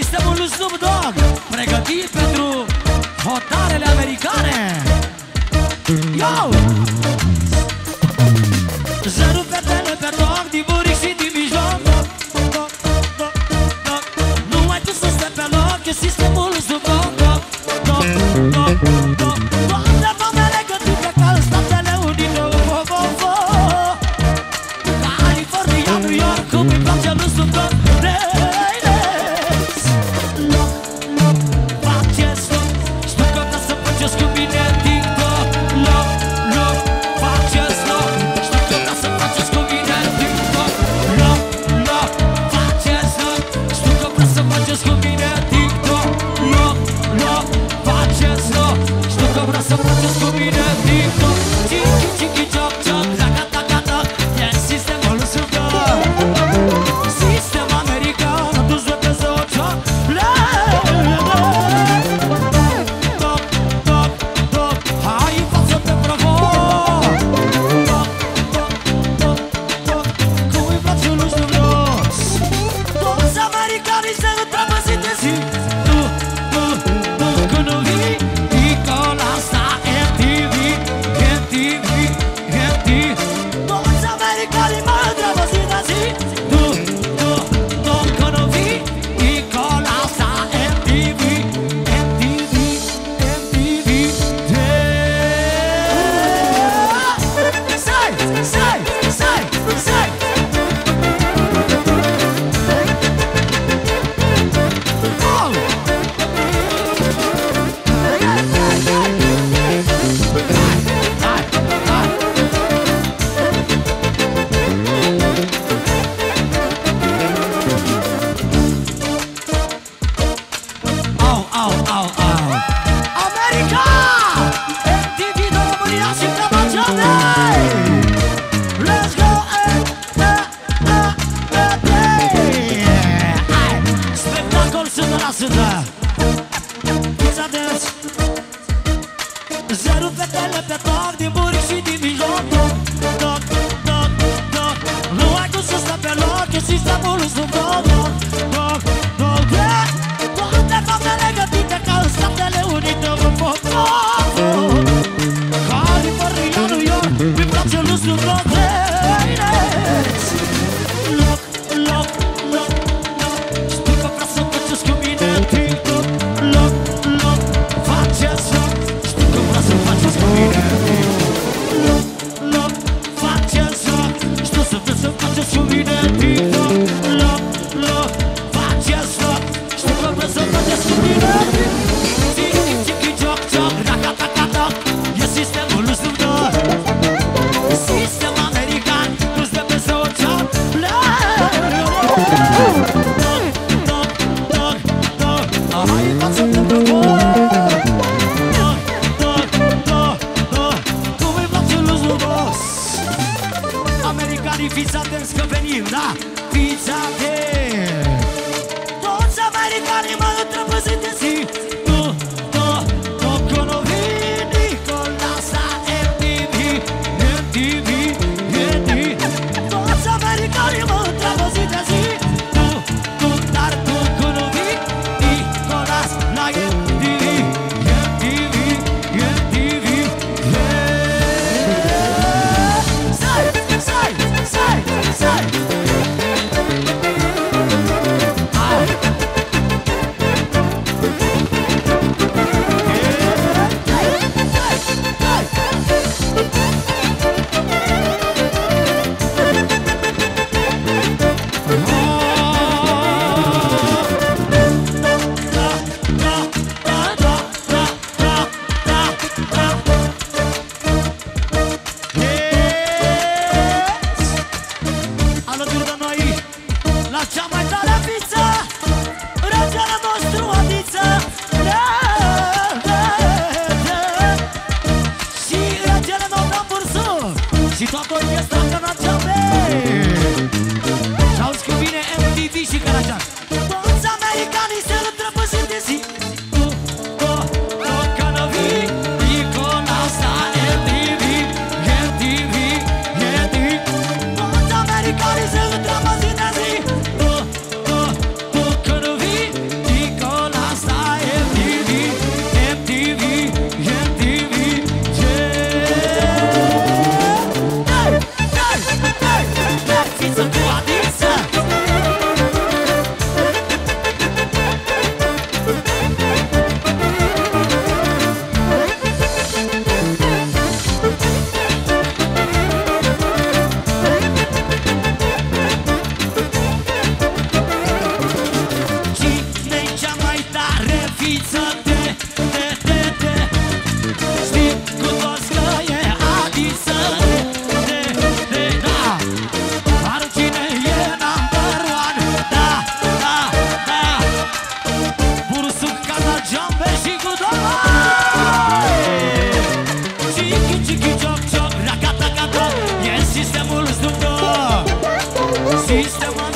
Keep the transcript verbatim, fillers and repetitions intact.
sistemul lui Snoop Dogg, pregătit pentru hotarele americane. Yo! Zărul pe tele pe loc, din buric și din mijloc. Nu mai tu să stai pe loc, e sistemul lui Snoop Dogg. Doamne, doamne, că tu pe cal, Statele Unite, California, New York, cum îi place lui Snoop Dogg. N-ai jumping, she could do. Chiki chiki chok chok, rakata kata. Yes, sistemul zdumbă. Sistemul.